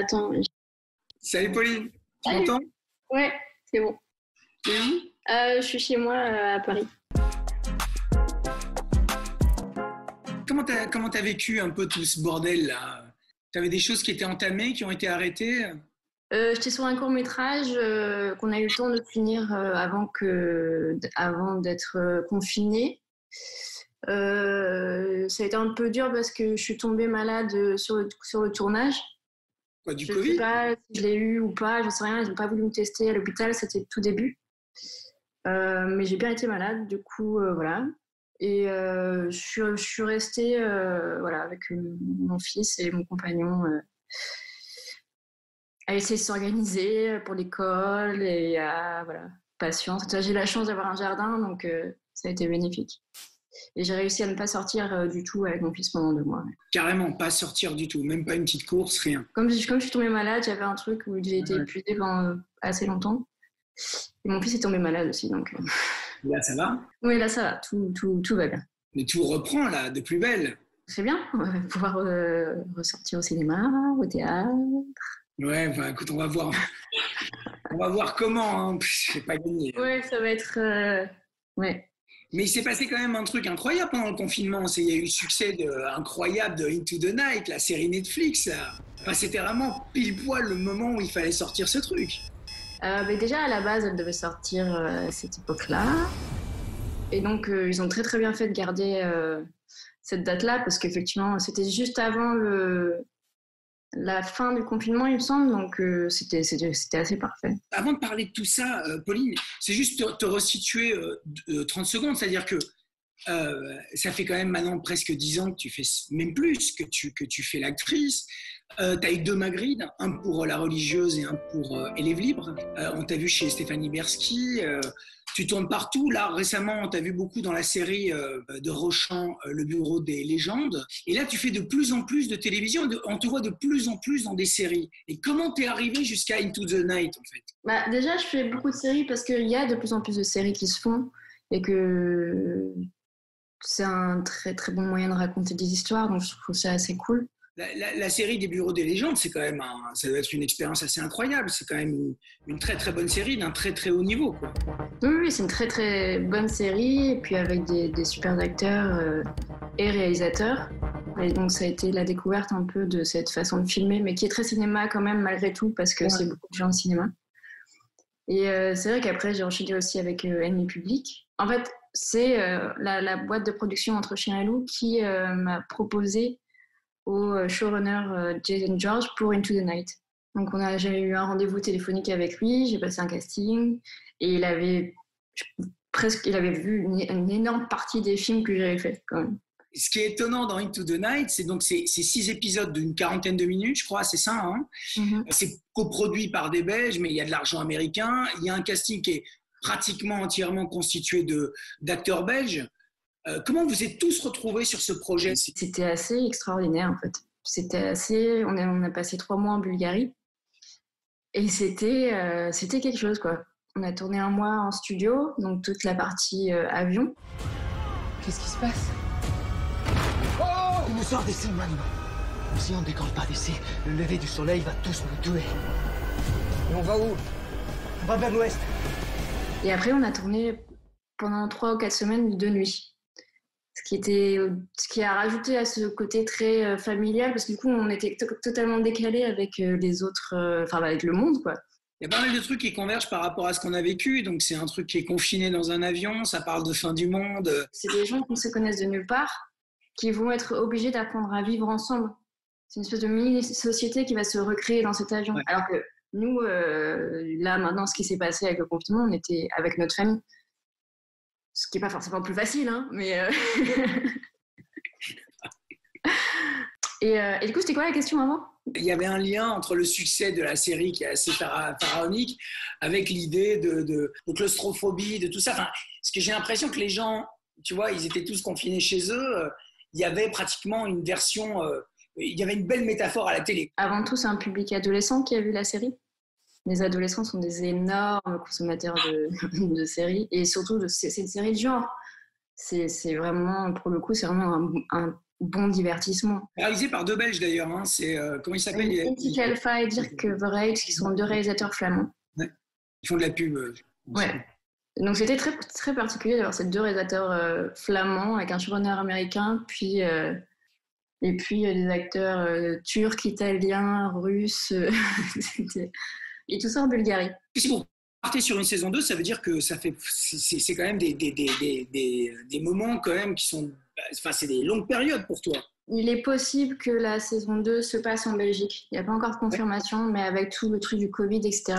attends. Salut Pauline, tu m'entends? Ouais, c'est bon. T'es où? Je suis chez moi à Paris. Comment t'as vécu un peu tout ce bordel là? T'avais des choses qui étaient entamées, qui ont été arrêtées? J'étais sur un court-métrage qu'on a eu le temps de finir avant d'être confinée. Ça a été un peu dur parce que je suis tombée malade sur le tournage. Pas du Covid? Je ne sais pas si je l'ai eu ou pas, je ne sais rien. Ils n'ont pas voulu me tester à l'hôpital, c'était tout début. Mais j'ai bien été malade, du coup, voilà. Et je suis restée voilà, avec mon fils et mon compagnon à essayer de s'organiser pour l'école et à voilà, patience. J'ai la chance d'avoir un jardin, donc ça a été bénéfique. Et j'ai réussi à ne pas sortir du tout avec mon fils pendant 2 mois. Carrément, pas sortir du tout, même pas une petite course, rien. Comme je suis tombée malade, j'avais un truc où j'ai été épuisée pendant assez longtemps. Et mon fils est tombé malade aussi, donc... Là, ça va? Oui, là, ça va. Tout va bien. Mais tout reprend, là, de plus belle. C'est bien. On va pouvoir ressortir au cinéma, au théâtre. Ouais, bah, écoute, on va voir. On va voir comment. Hein. Je n'ai pas gagné. Ouais, ça va être... Ouais. Mais il s'est passé quand même un truc incroyable pendant le confinement. Il y a eu le succès incroyable de Into the Night, la série Netflix. Là. Enfin, c'était vraiment pile-poil le moment où il fallait sortir ce truc. Mais déjà, à la base, elle devait sortir à cette époque-là. Et donc, ils ont très bien fait de garder cette date-là parce qu'effectivement, c'était juste avant la fin du confinement, il me semble. Donc, c'était assez parfait. Avant de parler de tout ça, Pauline, c'est juste te resituer 30 secondes. C'est-à-dire que ça fait quand même maintenant presque 10 ans que tu fais, même plus, que tu fais l'actrice. Tu as eu 2 Magritte, un pour La Religieuse et un pour Élève libre. On t'a vu chez Stéphanie Berski. Tu tournes partout. Là, récemment, on t'a vu beaucoup dans la série de Rochant, Le Bureau des Légendes. Et là, tu fais de plus en plus de télévision. On te voit de plus en plus dans des séries. Et comment t'es arrivée jusqu'à Into the Night, en fait? Bah, déjà, je fais beaucoup de séries parce qu'il y a de plus en plus de séries qui se font et que c'est un très, très bon moyen de raconter des histoires. Donc, je trouve ça assez cool. La série des Bureaux des Légendes, c'est quand même ça doit être une expérience assez incroyable. C'est quand même une très très bonne série d'un très très haut niveau, quoi. Oui, c'est une très très bonne série et puis avec des super acteurs et réalisateurs. Et donc ça a été la découverte un peu de cette façon de filmer, mais qui est très cinéma quand même malgré tout parce que c'est beaucoup de gens de cinéma. Et c'est vrai qu'après j'ai enchaîné aussi avec Ennemi Public. En fait, c'est la boîte de production Entre Chien et Loup qui m'a proposé au showrunner Jason George pour Into the Night. Donc j'ai eu un rendez-vous téléphonique avec lui, j'ai passé un casting et il avait vu une énorme partie des films que j'avais fait quand même. Ce qui est étonnant dans Into the Night, c'est donc ces 6 épisodes d'une quarantaine de minutes, je crois, c'est ça, hein? C'est coproduit par des Belges, mais il y a de l'argent américain, il y a un casting qui est pratiquement entièrement constitué d'acteurs belges. Comment vous êtes tous retrouvés sur ce projet? C'était assez extraordinaire en fait. On a passé 3 mois en Bulgarie et c'était quelque chose quoi. On a tourné 1 mois en studio, donc toute la partie avion. Qu'est-ce qui se passe? Oh, on nous sort d'ici maintenant. Si on ne décolle pas d'ici, le lever du soleil va tous nous tuer. Et on va où? On va vers l'ouest. Et après on a tourné pendant 3 ou 4 semaines de nuit. Ce qui a rajouté à ce côté très familial, parce que du coup, on était totalement décalé avec les autres, avec le monde, quoi. Il y a pas mal de trucs qui convergent par rapport à ce qu'on a vécu. Donc, c'est un truc qui est confiné dans un avion, ça parle de fin du monde. C'est des gens qu'on se connaisse de nulle part, qui vont être obligés d'apprendre à vivre ensemble. C'est une espèce de mini-société qui va se recréer dans cet avion. Ouais. Alors que nous, là, maintenant, ce qui s'est passé avec le confinement, on était avec notre famille. Ce qui n'est pas forcément plus facile, hein, mais... et du coup, c'était quoi la question avant? Il y avait un lien entre le succès de la série qui est assez pharaonique avec l'idée de claustrophobie, de tout ça. Enfin, parce que j'ai l'impression que les gens, tu vois, ils étaient tous confinés chez eux. Il y avait pratiquement une version... il y avait une belle métaphore à la télé. Avant tout, c'est un public adolescent qui a vu la série. Les adolescents sont des énormes consommateurs de séries et surtout c'est une série de genre. C'est vraiment pour le coup c'est vraiment un bon divertissement. Réalisé par deux Belges d'ailleurs, hein. C'est comment il s'appelle, Michel Fay et Dirk Verheyde, qui sont deux réalisateurs flamands. Ouais. Ils font de la pub. Ouais. Donc c'était très très particulier d'avoir ces deux réalisateurs flamands avec un showrunner américain, puis des acteurs turcs, italiens, russes, et tout ça en Bulgarie. Si vous partez sur une saison 2, ça veut dire que ça fait, c'est quand même des moments quand même qui sont, enfin c'est des longues périodes pour toi. Il est possible que la saison 2 se passe en Belgique. Il n'y a pas encore de confirmation, mais avec tout le truc du Covid, etc.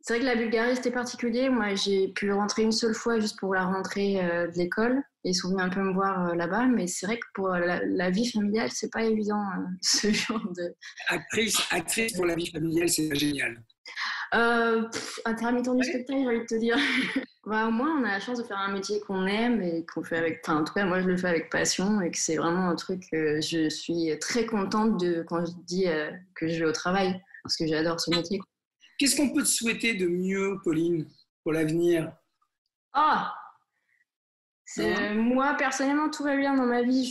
C'est vrai que la Bulgarie, c'était particulier. Moi, j'ai pu rentrer une seule fois juste pour la rentrée de l'école. Ils sont venus un peu me voir là-bas. Mais c'est vrai que pour la vie familiale, c'est pas évident, ce genre de... Actrice pour la vie familiale, c'est génial. Intermittent du spectacle, j'ai envie de te dire. Bah, au moins, on a la chance de faire un métier qu'on aime et qu'on fait avec... Enfin, en tout cas, moi, je le fais avec passion et que c'est vraiment un truc que je suis très contente de quand je dis que je vais au travail parce que j'adore ce métier. Qu'est-ce qu'on peut te souhaiter de mieux, Pauline, pour l'avenir? Moi, personnellement, tout va bien dans ma vie.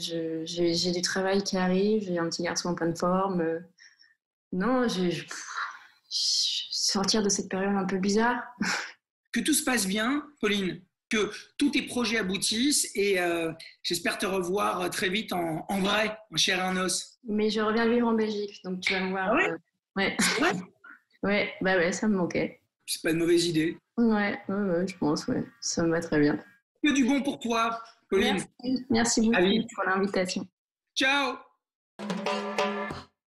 J'ai du travail qui arrive, j'ai un petit garçon en pleine forme. Non, sortir de cette période un peu bizarre. Que tout se passe bien, Pauline, que tous tes projets aboutissent et j'espère te revoir très vite en vrai, en chair et en os. Mais je reviens vivre en Belgique, donc tu vas me voir. Ah ouais, ouais. Ouais. Ouais, bah ouais, ça me manquait. C'est pas une mauvaise idée. Ouais, je pense, ouais. Ça me va très bien. Que du bon pour toi, Pauline. Merci beaucoup pour l'invitation. Ciao.